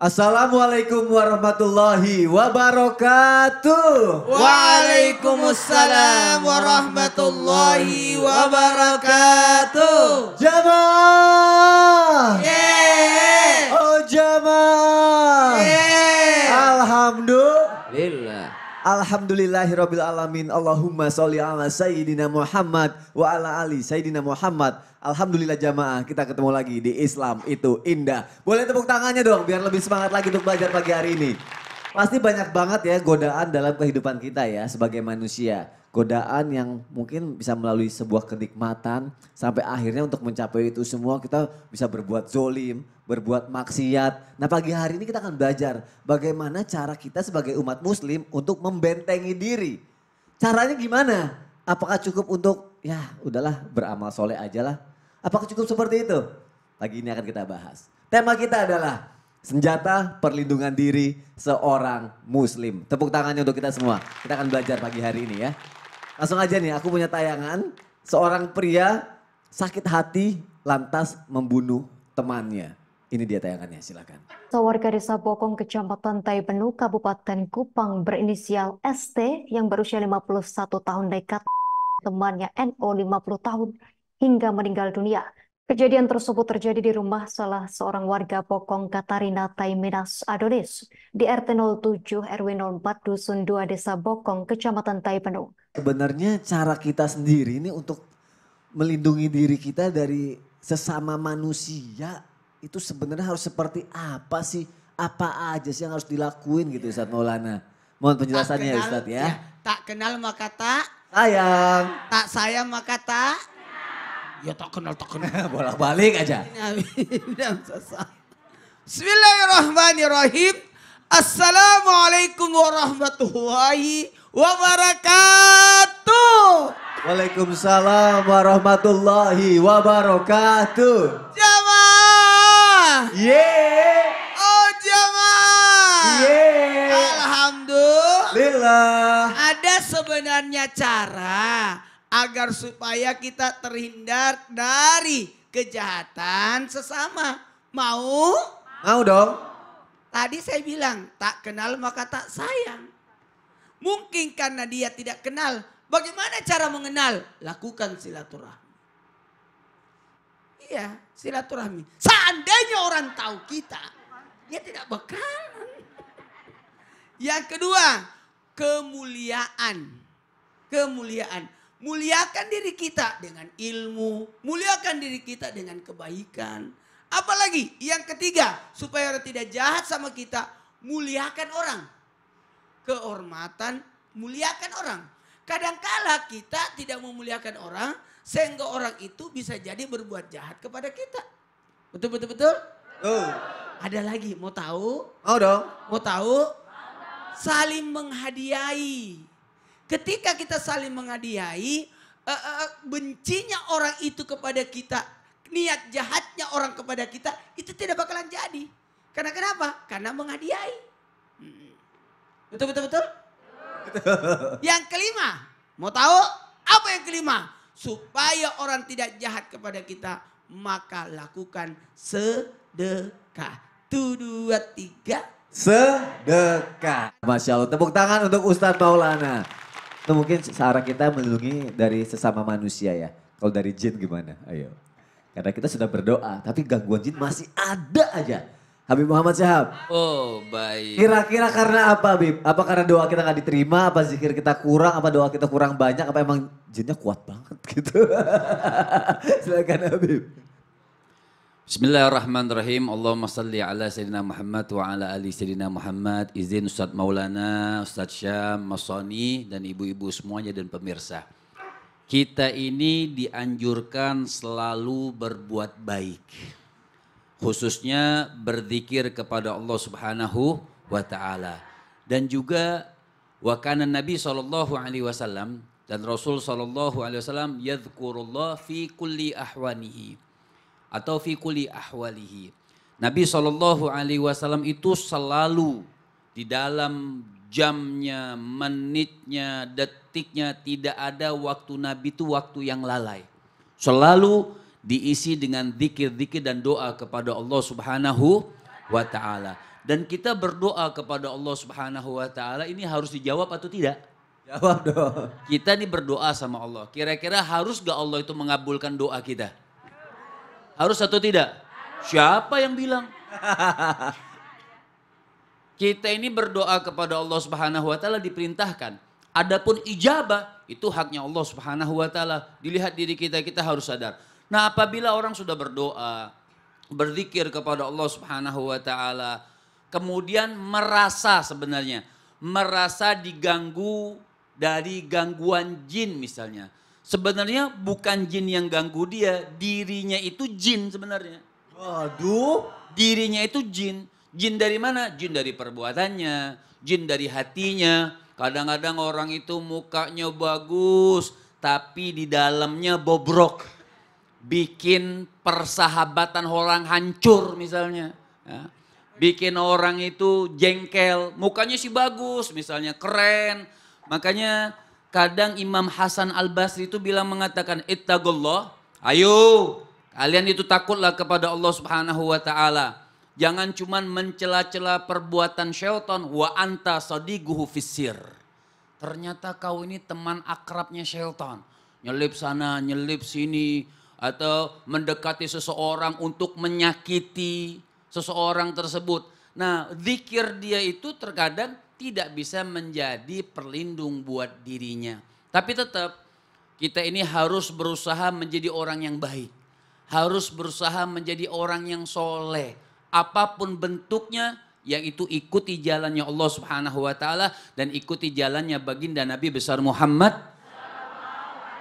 Assalamualaikum warahmatullahi wabarakatuh. Waalaikumsalam warahmatullahi wabarakatuh. Jamaah. Yeah. Oh jamaah. Yeah. Alhamdulillah. Alhamdulillahirabbil alamin. Allahumma sholli ala sayyidina Muhammad wa ala ali sayyidina Muhammad. Alhamdulillah jamaah, kita ketemu lagi di Islam Itu Indah. Boleh tepuk tangannya dong biar lebih semangat lagi untuk belajar pagi hari ini. Pasti banyak banget ya godaan dalam kehidupan kita ya sebagai manusia. Godaan yang mungkin bisa melalui sebuah kenikmatan sampai akhirnya untuk mencapai itu semua kita bisa berbuat zolim, berbuat maksiat. Nah pagi hari ini kita akan belajar bagaimana cara kita sebagai umat muslim untuk membentengi diri. Caranya gimana? Apakah cukup untuk ya udahlah beramal soleh aja lah. Apakah cukup seperti itu? Pagi ini akan kita bahas. Tema kita adalah senjata perlindungan diri seorang muslim. Tepuk tangannya untuk kita semua. Kita akan belajar pagi hari ini ya. Langsung aja nih, aku punya tayangan. Seorang pria sakit hati lantas membunuh temannya. Ini dia tayangannya, silakan. Warga desa Bokong, Kecamatan Taipenu, Kabupaten Kupang berinisial ST yang berusia 51 tahun nekat temannya NO 50 tahun hingga meninggal dunia. Kejadian tersebut terjadi di rumah salah seorang warga Bokong, Katarina Taiminas Adonis di RT 07 RW 04 Dusun 2 Desa Bokong, Kecamatan Taipenu. Sebenarnya cara kita sendiri ini untuk melindungi diri kita dari sesama manusia itu sebenarnya harus seperti apa sih? Apa aja sih yang harus dilakuin gitu Ustadz Maulana? Mohon penjelasannya ya Ustadz ya. Tak kenal maka tak sayang. Tak sayang maka tak. Ya tak kenal. Bolak-balik aja. Bismillahirrahmanirrahim. Assalamualaikum warahmatullahi wabarakatuh. Waalaikumsalam warahmatullahi wabarakatuh. Jamaah. Yeah. Oh jamaah. Yeah. Alhamdulillah. Ada sebenarnya cara agar supaya kita terhindar dari kejahatan sesama. Mau? Mau dong. Tadi saya bilang tak kenal maka tak sayang. Mungkin karena dia tidak kenal. Bagaimana cara mengenal? Lakukan silaturahmi. Iya, silaturahmi. Seandainya orang tahu kita, dia tidak bakalan. Yang kedua, kemuliaan. Kemuliaan. Muliakan diri kita dengan ilmu, muliakan diri kita dengan kebaikan. Apalagi yang ketiga, supaya orang tidak jahat sama kita, muliakan orang. Kehormatan, muliakan orang. Kadangkala kita tidak memuliakan orang, sehingga orang itu bisa jadi berbuat jahat kepada kita. Betul? Ada lagi, mau tahu? Mau dong. Mau tahu? Saling menghadiahi. Ketika kita saling menghadiahi, bencinya orang itu kepada kita, niat jahatnya orang kepada kita, itu tidak bakalan jadi. Karena kenapa? Karena menghadiahi. Betul? Yang kelima, mau tahu apa yang kelima? Supaya orang tidak jahat kepada kita, maka lakukan sedekah. 1, 2, 3. Sedekah. Masya Allah, tepuk tangan untuk Ustadz Maulana. Itu mungkin cara kita melindungi dari sesama manusia ya. Kalau dari jin gimana? Ayo. Karena kita sudah berdoa, tapi gangguan jin masih ada aja. Habib Muhammad Syahab. Oh baik. Kira-kira karena apa Habib? Apa karena doa kita gak diterima? Apa zikir kita kurang? Apa doa kita kurang banyak? Apa emang jinnya kuat banget gitu? Silakan Habib. Bismillahirrahmanirrahim. Allahumma salli ala Sayyidina Muhammad wa ala ali Sayyidina Muhammad. Izin Ustadz Maulana, Ustadz Syam, Masoni dan ibu-ibu semuanya dan pemirsa. Kita ini dianjurkan selalu berbuat baik. Khususnya berzikir kepada Allah Subhanahu wa taala. Dan juga wa kana Nabi sallallahu alaihi wasallam dan Rasul sallallahu alaihi wasallam yadhkurullah fi kulli ahwanihi. Atau fi kulli ahwalihi. Nabi SAW itu selalu di dalam jamnya, menitnya, detiknya tidak ada waktu Nabi itu waktu yang lalai. Selalu diisi dengan zikir-zikir dan doa kepada Allah Subhanahu wa taala. Dan kita berdoa kepada Allah Subhanahu wa Ta'ala ini harus dijawab atau tidak? Jawab dong. Kita nih berdoa sama Allah. Kira-kira harus gak Allah itu mengabulkan doa kita? Harus atau tidak? Siapa yang bilang? Kita ini berdoa kepada Allah Subhanahu wa Ta'ala diperintahkan. Adapun ijabah itu haknya Allah Subhanahu wa Ta'ala. Dilihat diri kita, kita harus sadar. Nah, apabila orang sudah berdoa, berzikir kepada Allah Subhanahu wa Ta'ala, kemudian merasa sebenarnya, merasa diganggu dari gangguan jin misalnya. Sebenarnya bukan jin yang ganggu dia, dirinya itu jin sebenarnya. Waduh, dirinya itu jin. Jin dari mana? Jin dari perbuatannya, jin dari hatinya. Kadang-kadang orang itu mukanya bagus, tapi di dalamnya bobrok. Bikin persahabatan orang hancur misalnya. Ya. Bikin orang itu jengkel, mukanya sih bagus misalnya, keren. Makanya kadang Imam Hasan Al-Basri itu bilang mengatakan, ittaqullah, ayo kalian itu takutlah kepada Allah Subhanahu wa Ta'ala. Jangan cuman mencela-cela perbuatan syaitan, wa anta sadiquhu fisir. Ternyata kau ini teman akrabnya syaitan. Nyelip sana, nyelip sini, atau mendekati seseorang untuk menyakiti seseorang tersebut. Nah, zikir dia itu terkadang tidak bisa menjadi perlindung buat dirinya. Tapi tetap kita ini harus berusaha menjadi orang yang baik. Harus berusaha menjadi orang yang soleh. Apapun bentuknya, yaitu ikuti jalannya Allah Subhanahu wa Ta'ala dan ikuti jalannya baginda Nabi besar Muhammad.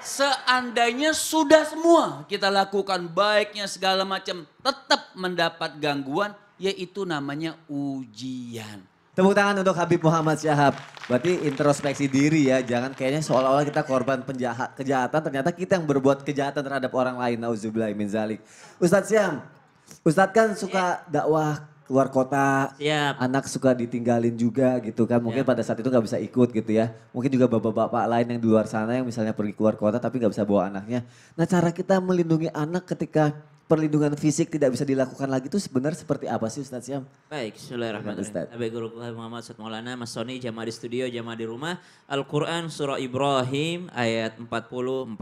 Seandainya sudah semua kita lakukan baiknya segala macam, tetap mendapat gangguan, yaitu namanya ujian. Tepuk tangan untuk Habib Muhammad Syahab. Berarti introspeksi diri ya, jangan kayaknya seolah-olah kita korban kejahatan, ternyata kita yang berbuat kejahatan terhadap orang lain. Nauzubillah min zalik. Ustadz Syam, Ustadz kan suka dakwah keluar kota, siap, anak suka ditinggalin juga gitu kan. Mungkin pada saat itu gak bisa ikut gitu ya. Mungkin juga bapak-bapak lain yang di luar sana yang misalnya pergi keluar kota tapi gak bisa bawa anaknya. Nah, cara kita melindungi anak ketika perlindungan fisik tidak bisa dilakukan lagi itu sebenarnya seperti apa sih Ustadz Syam? Baik, Bismillahirrahmanirrahim. Baik, Guru Muhammad Ustadz Maulana, Mas Soni, jamaah di studio, jamaah di rumah. Al-Quran Surah Ibrahim ayat 40-41.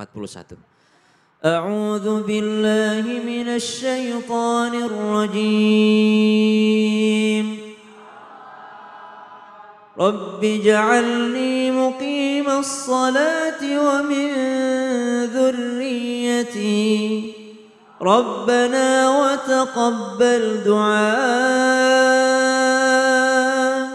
أعوذ بالله من الشيطان الرجيم رب اجعلني مقيم الصلاة ومن ذريتي ربنا وتقبل دعاء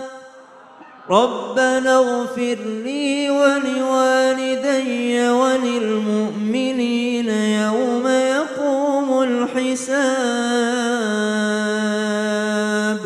ربنا اغفر لي ولوالدي وللمؤمنين يوم يقوم الحساب.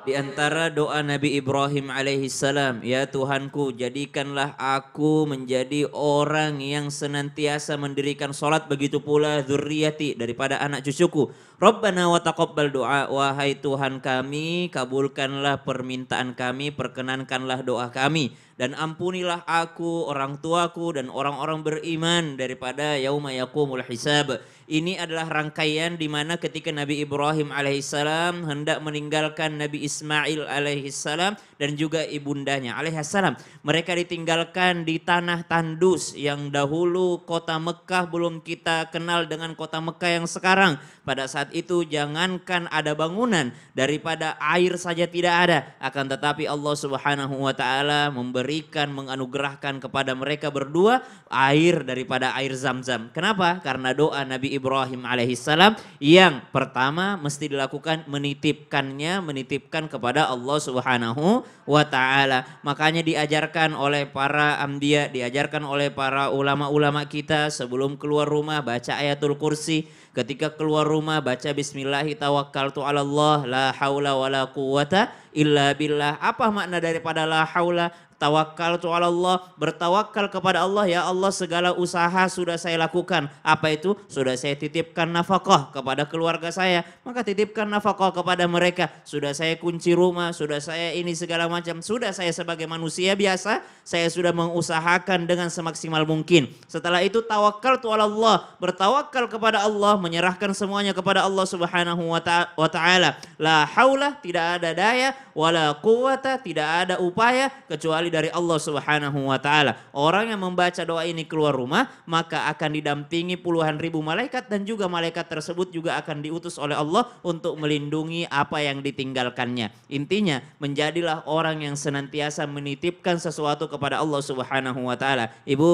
Di antara doa Nabi Ibrahim alaihissalam, ya Tuhanku, jadikanlah aku menjadi orang yang senantiasa mendirikan sholat, begitu pula dzurriyyati, daripada anak cucuku. Rabbana wa taqabbal du'a, wahai Tuhan kami, kabulkanlah permintaan kami, perkenankanlah doa kami. Dan ampunilah aku, orang tuaku, dan orang-orang beriman daripada yauma yaqumul hisab. Ini adalah rangkaian di mana ketika Nabi Ibrahim alaihissalam hendak meninggalkan Nabi Ismail alaihissalam dan juga ibundanya alaihissalam. Mereka ditinggalkan di tanah tandus yang dahulu kota Mekah belum kita kenal dengan kota Mekah yang sekarang. Pada saat itu jangankan ada bangunan, daripada air saja tidak ada. Akan tetapi Allah Subhanahu wa Ta'ala memberi menganugerahkan kepada mereka berdua air daripada air Zam-Zam. Kenapa? Karena doa Nabi Ibrahim alaihissalam yang pertama mesti dilakukan menitipkannya, menitipkan kepada Allah Subhanahu wa Ta'ala. Makanya diajarkan oleh para ambiya, diajarkan oleh para ulama-ulama kita, sebelum keluar rumah baca ayatul kursi, ketika keluar rumah baca bismillahi tawakkaltu ala Allah la haula wala quwata illa billah. Apa makna daripada la haula? Tawakkaltu 'ala Allah, bertawakal kepada Allah, ya Allah segala usaha sudah saya lakukan. Apa itu? Sudah saya titipkan nafkah kepada keluarga saya, maka titipkan nafkah kepada mereka. Sudah saya kunci rumah, sudah saya ini segala macam, sudah saya sebagai manusia biasa, saya sudah mengusahakan dengan semaksimal mungkin. Setelah itu tawakkaltu 'ala Allah, bertawakal kepada Allah, menyerahkan semuanya kepada Allah Subhanahu wa ta'ala. La haula, tidak ada daya, wala quwata, tidak ada upaya kecuali dari Allah Subhanahu wa ta'ala. Orang yang membaca doa ini keluar rumah, maka akan didampingi puluhan ribu malaikat, dan juga malaikat tersebut juga akan diutus oleh Allah untuk melindungi apa yang ditinggalkannya. Intinya, menjadilah orang yang senantiasa menitipkan sesuatu kepada Allah Subhanahu wa ta'ala. Ibu,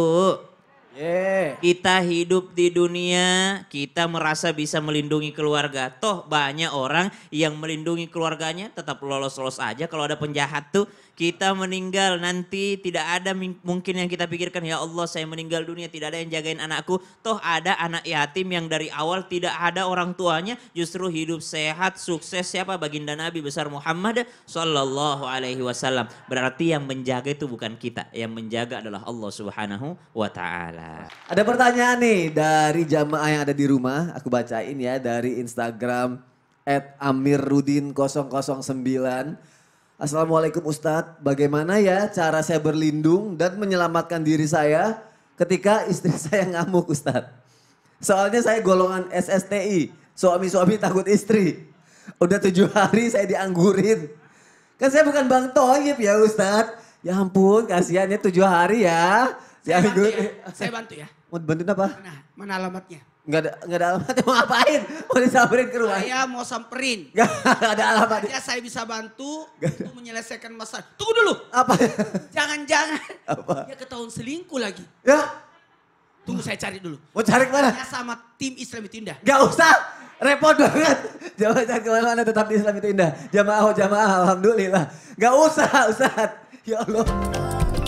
kita hidup di dunia, kita merasa bisa melindungi keluarga. Toh banyak orang yang melindungi keluarganya tetap lolos-lolos aja. Kalau ada penjahat tuh, kita meninggal nanti tidak ada mungkin yang kita pikirkan, ya Allah saya meninggal dunia tidak ada yang jagain anakku. Toh ada anak yatim yang dari awal tidak ada orang tuanya, justru hidup sehat, sukses. Siapa? Baginda Nabi besar Muhammad Sallallahu Alaihi Wasallam. Berarti yang menjaga itu bukan kita, yang menjaga adalah Allah Subhanahu wa ta'ala. Ada pertanyaan nih dari jamaah yang ada di rumah. Aku bacain ya dari Instagram @amirrudin009. Assalamualaikum Ustadz, bagaimana ya cara saya berlindung dan menyelamatkan diri saya ketika istri saya ngamuk Ustadz? Soalnya saya golongan SSTI, suami-suami takut istri. Udah 7 hari saya dianggurin. Kan saya bukan Bang Toyib ya Ustadz. Ya ampun kasihannya 7 hari ya. Saya bantu ya. Mau bantuin apa? Mana alamatnya? Enggak ada alamatnya, mau ngapain? Mau disamperin ke rumah? Saya mau samperin. Enggak ada alamatnya. Ya saya bisa bantu untuk menyelesaikan masalah. Tunggu dulu. Apa? Jangan-jangan. Apa? Dia ketahuan selingkuh lagi. Ya. Tunggu saya cari dulu. Mau cari kemana? Saya sama tim Islam Itu Indah. Enggak usah. Repot banget. Jamaah kemana-mana tetap di Islam Itu Indah. Jamaah, alhamdulillah. Enggak usah Ustaz. Ya Allah.